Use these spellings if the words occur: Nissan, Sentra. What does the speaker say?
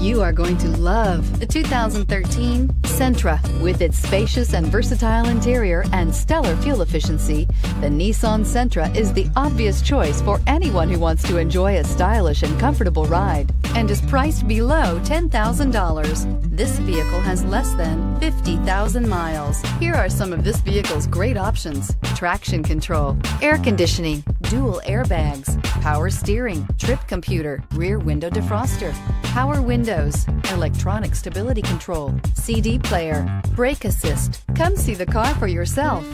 You are going to love the 2013 Sentra. With its spacious and versatile interior and stellar fuel efficiency, the Nissan Sentra is the obvious choice for anyone who wants to enjoy a stylish and comfortable ride, and is priced below $10,000. This vehicle has less than 50,000 miles. Here are some of this vehicle's great options: traction control, air conditioning, dual airbags, power steering, trip computer, rear window defroster, power windows, electronic stability control, CD player, brake assist. Come see the car for yourself.